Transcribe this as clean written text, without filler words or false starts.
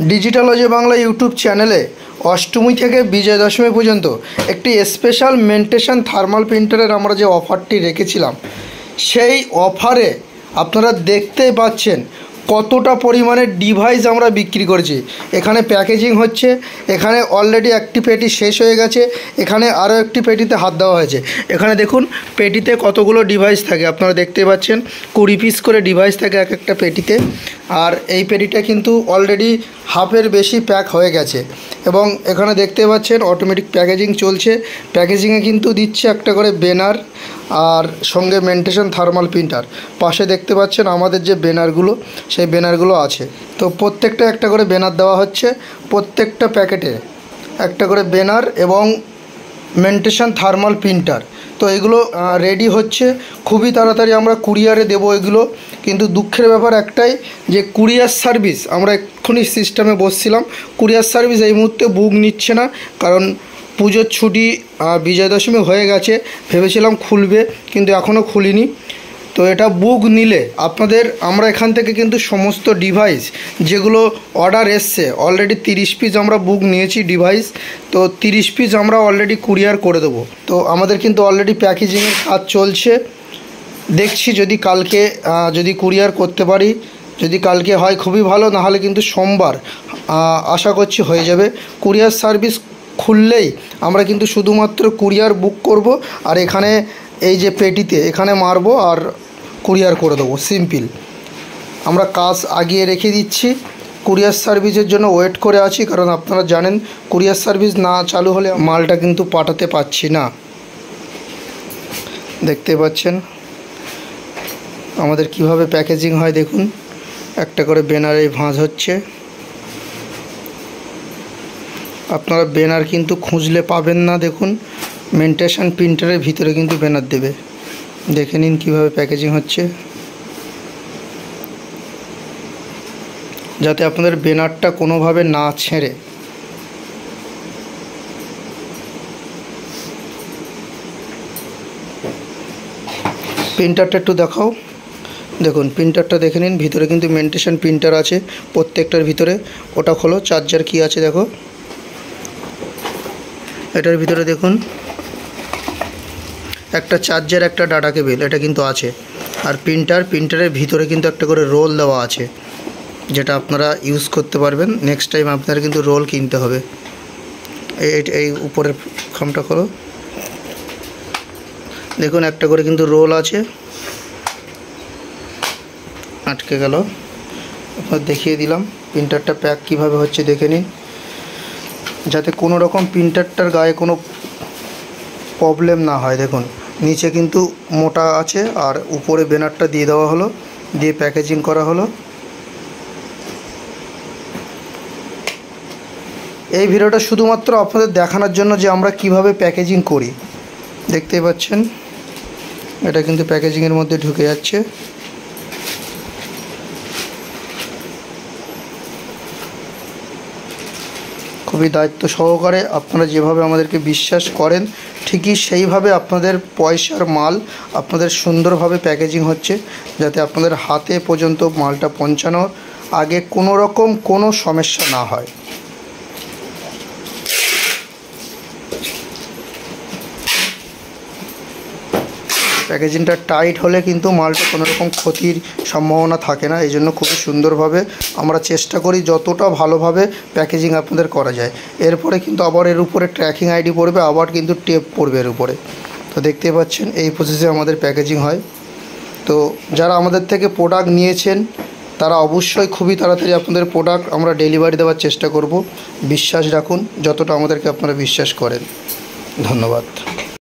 Digital Ajay Bangla YouTube चैनेले अष्टमी थेके विजय दशमी पर्यन्त एक स्पेशल मेंटेशन थार्माल प्रिंटारेर आमरा जे अफारटी रेखेछिलाम सेई अफारे आपनारा देखतेई पाच्छेन कतटा परिमाणे डिवाइस आमरा बिक्री करছি। एखाने पैकेजिंग হচ্ছে, এখানে অলরেডি একটি পেটি শেষ হয়ে গেছে, এখানে আরও একটি পেটিতে হাত দেওয়া হয়েছে। এখানে দেখুন পেটিতে কতগুলো ডিভাইস থাকে আপনারা দেখতে পাচ্ছেন, 20 পিস করে ডিভাইস থাকে এক একটা পেটিতে। আর এই পেটিটা কিন্তু অলরেডি হাফের বেশি প্যাক হয়ে গেছে এবং এখানে দেখতে পাচ্ছেন অটোমেটিক প্যাকেজিং চলছে। প্যাকেজিংয়ে কিন্তু দিচ্ছে একটা করে ব্যানার আর সঙ্গে মেন্টেশন থার্মাল প্রিন্টার। পাশে দেখতে পাচ্ছেন আমাদের যে ব্যানারগুলো সেই ব্যানারগুলো আছে। তো প্রত্যেকটা একটা করে ব্যানার দেওয়া হচ্ছে, প্রত্যেকটা প্যাকেটে একটা করে ব্যানার এবং মেন্টেশন থার্মাল প্রিন্টার। তো এগুলো রেডি হচ্ছে, খুবই তাড়াতাড়ি আমরা কুরিয়ারে দেবো এগুলো। কিন্তু দুঃখের ব্যাপার একটাই যে কুরিয়ার সার্ভিস আমরা এক্ষুনি সিস্টেমে বসছিলাম, কুরিয়ার সার্ভিস এই মুহূর্তে বুক নিচ্ছে না, কারণ পুজোর ছুটি বিজয় দশমী হয়ে গেছে। ভেবেছিলাম খুলবে কিন্তু এখনও খুলিনি। তো এটা বুক নিলে আপনাদের আমরা এখান থেকে কিন্তু সমস্ত ডিভাইস যেগুলো অর্ডার এসছে অলরেডি 30 পিস আমরা বুক নিয়েছি ডিভাইস। তো 30 পিস আমরা অলরেডি কুরিয়ার করে দেবো। তো আমাদের কিন্তু অলরেডি প্যাকেজিংয়ের কাজ চলছে, দেখছি যদি কালকে যদি কুরিয়ার করতে পারি, যদি কালকে হয় খুবই ভালো, নাহলে কিন্তু সোমবার আশা করছি হয়ে যাবে। কুরিয়ার সার্ভিস খুললেই আমরা কিন্তু শুধুমাত্র কুরিয়ার বুক করব আর এখানে এই যে পেটিতে এখানে মারবো আর কুরিয়ার করে দেবো, সিম্পল। আমরা কাজ আগিয়ে রেখে দিচ্ছি, কুরিয়ার সার্ভিসের জন্য ওয়েট করে আছি, কারণ আপনারা জানেন কুরিয়ার সার্ভিস না চালু হলে মালটা কিন্তু পাঠাতে পারছি না। দেখতে পাচ্ছেন আমাদের কিভাবে প্যাকেজিং হয়, দেখুন একটা করে ব্যানারে ভাঁজ হচ্ছে। আপনারা ব্যানার কিন্তু খুঁজলে পাবেন না, দেখুন মেন্টেশন প্রিন্টারের ভিতরে কিন্তু ব্যানার দেবে। দেখে নিন কীভাবে প্যাকেজিং হচ্ছে, যাতে আপনাদের ব্যানারটা কোনোভাবে না ছেঁড়ে। প্রিন্টারটা একটু দেখাও, দেখুন প্রিন্টারটা দেখে নিন, ভিতরে কিন্তু মেন্টেশন প্রিন্টার আছে প্রত্যেকটার ভিতরে। ওটা খোলো, চার্জার কি আছে দেখো, এটার ভিতরে দেখুন একটা চার্জার একটা ডাটা কেবল এটা কিন্তু আছে। আর প্রিন্টারের ভিতরে কিন্তু একটা করে রোল দেওয়া আছে, যেটা আপনারা ইউজ করতে পারবেন। নেক্সট টাইম আপনারা কিন্তু রোল কিনতে হবে। এই উপরের খামটা খোলো, দেখুন একটা করে কিন্তু রোল আছে, আটকে গেল। আপনার দেখিয়ে দিলাম প্রিন্টারটা প্যাক কীভাবে হচ্ছে, দেখে নিন, যাতে কোনো রকম প্রিন্টারটার গায়ে কোনো প্রবলেম না হয়। দেখুন নিচে কিন্তু মোটা আছে আর উপরে ব্যানারটা দিয়ে দেওয়া হলো, দিয়ে প্যাকেজিং করা হলো। এই ভিডিওটা শুধুমাত্র আপনাদের দেখানোর জন্য যে আমরা কিভাবে প্যাকেজিং করি। দেখতেই পাচ্ছেন এটা কিন্তু প্যাকেজিংয়ের মধ্যে ঢুকে যাচ্ছে। খুবই দায়িত্ব সহকারে আপনারা যেভাবে আমাদেরকে বিশ্বাস করেন ঠিকই সেইভাবে আপনাদের পয়সার মাল আপনাদের সুন্দরভাবে প্যাকেজিং হচ্ছে, যাতে আপনাদের হাতে পর্যন্ত মালটা পৌঁছানোর আগে কোনো রকম কোনো সমস্যা না হয়। প্যাকেজিংটা টাইট হলে কিন্তু মালটা কোনো রকম ক্ষতির সম্ভাবনা থাকে না। এই জন্য খুবই সুন্দরভাবে আমরা চেষ্টা করি যতটা ভালোভাবে প্যাকেজিং আপনাদের করা যায়। এরপরে কিন্তু আবার এর উপরে ট্র্যাকিং আইডি পড়বে, আবার কিন্তু টেপ পড়বে এর উপরে। তো দেখতে পাচ্ছেন এই প্রসেসে আমাদের প্যাকেজিং হয়। তো যারা আমাদের থেকে প্রোডাক্ট নিয়েছেন তারা অবশ্যই খুবই তাড়াতাড়ি আপনাদের প্রোডাক্ট আমরা ডেলিভারি দেওয়ার চেষ্টা করব। বিশ্বাস রাখুন যতটা আমাদেরকে আপনারা বিশ্বাস করেন। ধন্যবাদ।